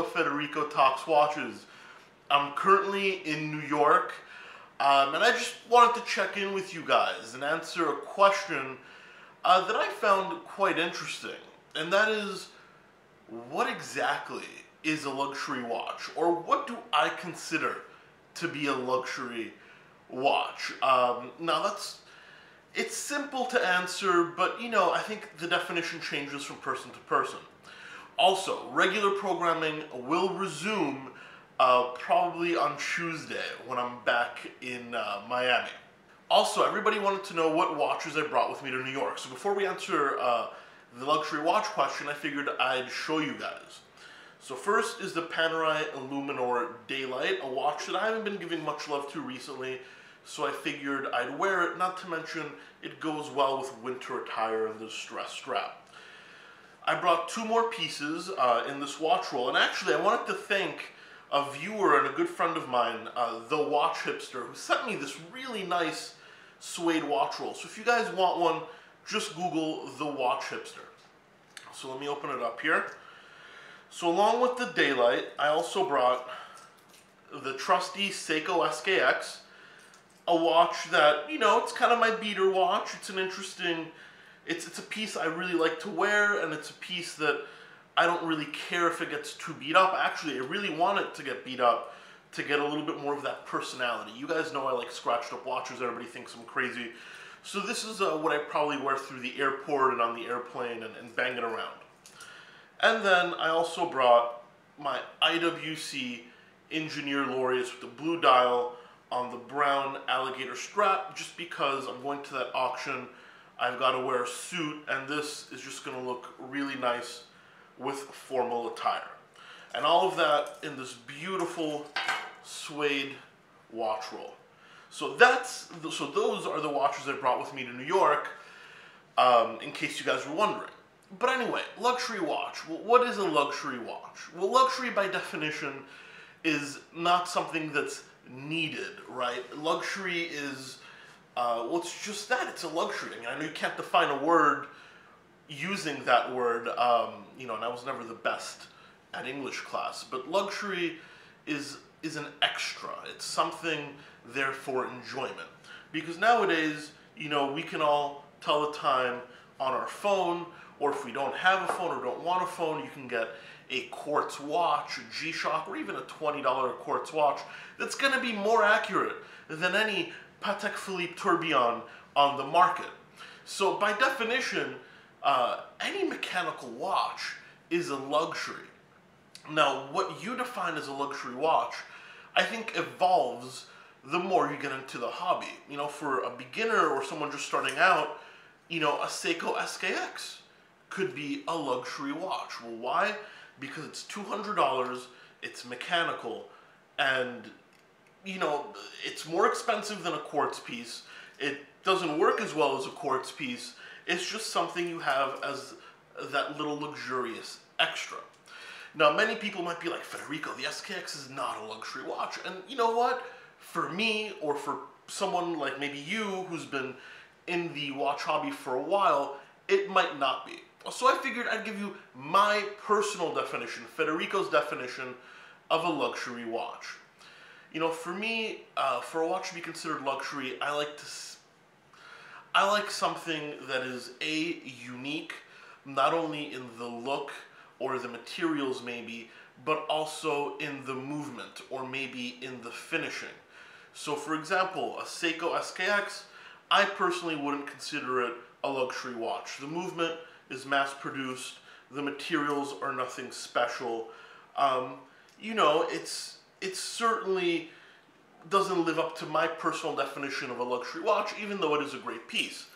of Federico Talks Watches. I'm currently in New York, and I just wanted to check in with you guys and answer a question that I found quite interesting, and that is, what exactly is a luxury watch, or what do I consider to be a luxury watch? Now it's simple to answer, but you know, I think the definition changes from person to person. Also, regular programming will resume probably on Tuesday when I'm back in Miami. Also, everybody wanted to know what watches I brought with me to New York. So before we answer the luxury watch question, I figured I'd show you guys. So first is the Panerai Luminor Daylight, a watch that I haven't been giving much love to recently, so I figured I'd wear it, not to mention it goes well with winter attire and the distressed strap. I brought two more pieces in this watch roll, and actually I wanted to thank a viewer and a good friend of mine, The Watch Hipster, who sent me this really nice suede watch roll. So if you guys want one, just Google The Watch Hipster. So let me open it up here. So along with the Daylight, I also brought the trusty Seiko SKX, a watch that, you know, it's kind of my beater watch. It's an interesting, it's a piece I really like to wear, and it's a piece that I don't really care if it gets too beat up. Actually, I really want it to get beat up to get a little bit more of that personality. You guys know I like scratched up watches. Everybody thinks I'm crazy. So this is what I probably wear through the airport and on the airplane and bang it around. And then I also brought my IWC Engineer Laureus with the blue dial on the brown alligator strap, just because I'm going to that auction. I've got to wear a suit, and this is just going to look really nice with formal attire. And all of that in this beautiful suede watch roll. So those are the watches I brought with me to New York, in case you guys were wondering. But anyway, luxury watch. Well, what is a luxury watch? Well, luxury by definition is not something that's needed, right? Luxury is, well, it's just that. It's a luxury. I mean, I know you can't define a word using that word, you know, and I was never the best at English class. But luxury is an extra. It's something there for enjoyment. Because nowadays, you know, we can all tell the time on our phone, or if we don't have a phone or don't want a phone, you can get a quartz watch, a G-Shock, or even a $20 quartz watch that's going to be more accurate than any Patek Philippe Tourbillon on the market. So by definition, any mechanical watch is a luxury. Now, what you define as a luxury watch, I think, evolves the more you get into the hobby. You know, for a beginner or someone just starting out, you know, a Seiko SKX could be a luxury watch. Well, why? Because it's $200, it's mechanical, and, you know, it's more expensive than a quartz piece. It doesn't work as well as a quartz piece. It's just something you have as that little luxurious extra. Now, many people might be like, Federico, the SKX is not a luxury watch. And you know what? For me, or for someone like maybe you who's been in the watch hobby for a while, it might not be. So I figured I'd give you my personal definition, Federico's definition of a luxury watch. You know, for me, for a watch to be considered luxury, I like something that is, A, unique, not only in the look or the materials maybe, but also in the movement or maybe in the finishing. So for example, a Seiko SKX, I personally wouldn't consider it a luxury watch. The movement is mass-produced, the materials are nothing special. You know, it certainly doesn't live up to my personal definition of a luxury watch, even though it is a great piece.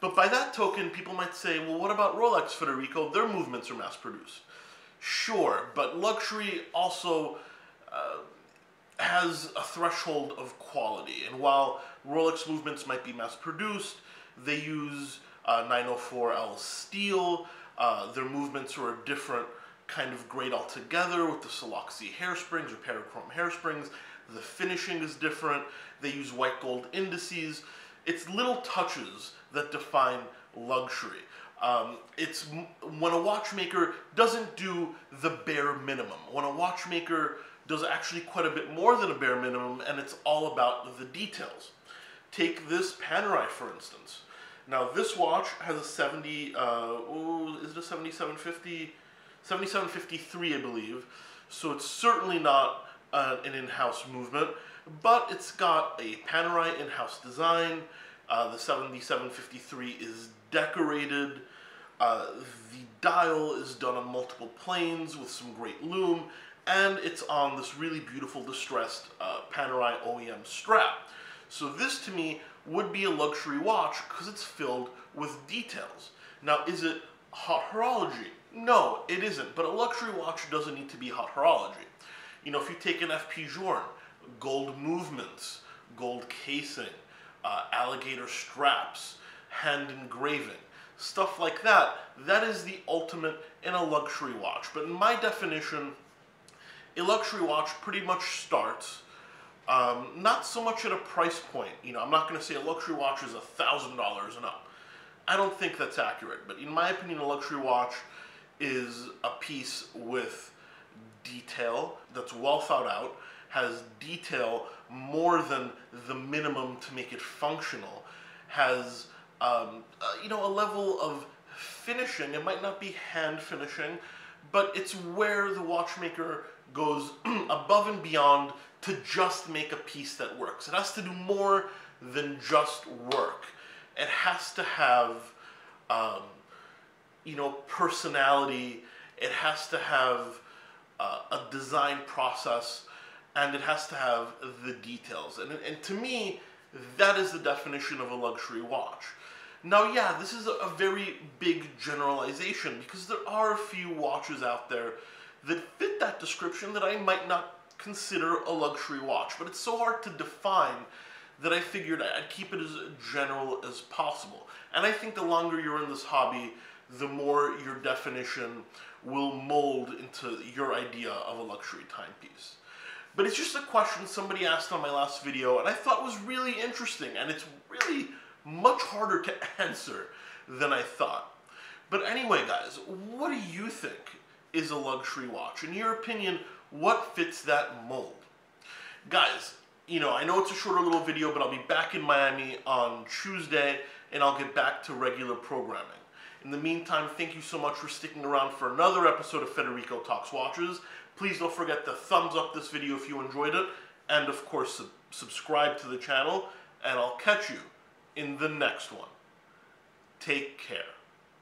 But by that token, people might say, well, what about Rolex, Federico? Their movements are mass-produced. Sure, but luxury also has a threshold of quality. And while Rolex movements might be mass-produced, they use 904L steel. Their movements are a different kind of grade altogether, with the Siloxi hairsprings or parachrome hairsprings. The finishing is different. They use white gold indices. It's little touches that define luxury. It's when a watchmaker doesn't do the bare minimum. When a watchmaker does actually quite a bit more than a bare minimum, and it's all about the details. Take this Panerai, for instance. Now, this watch has a 7753, I believe. So it's certainly not an in-house movement, but it's got a Panerai in-house design. The 7753 is decorated. The dial is done on multiple planes with some great lume, and it's on this really beautiful distressed Panerai OEM strap. So this, to me, would be a luxury watch because it's filled with details. Now, is it hot horology? No, it isn't, but a luxury watch doesn't need to be hot horology. You know, if you take an FP Journe, gold movements, gold casing, alligator straps, hand engraving, stuff like that, that is the ultimate in a luxury watch. But in my definition, a luxury watch pretty much starts not so much at a price point. You know, I'm not going to say a luxury watch is $1,000 and up. I don't think that's accurate. But in my opinion, a luxury watch is a piece with detail that's well thought out, has detail more than the minimum to make it functional, has you know, a level of finishing. It might not be hand finishing, but it's where the watchmaker goes above and beyond to just make a piece that works. It has to do more than just work. It has to have, you know, personality. It has to have a design process, and it has to have the details. And to me, that is the definition of a luxury watch. Now, yeah, this is a very big generalization because there are a few watches out there that fit that description that I might not consider a luxury watch, but it's so hard to define that I figured I'd keep it as general as possible. And I think the longer you're in this hobby, the more your definition will mold into your idea of a luxury timepiece. But it's just a question somebody asked on my last video and I thought was really interesting, and it's really much harder to answer than I thought. But anyway, guys, what do you think is a luxury watch? In your opinion, what fits that mold? Guys, you know, I know it's a shorter little video, but I'll be back in Miami on Tuesday and I'll get back to regular programming. In the meantime, thank you so much for sticking around for another episode of Federico Talks Watches. Please don't forget to thumbs up this video if you enjoyed it, and of course subscribe to the channel, and I'll catch you in the next one. Take care.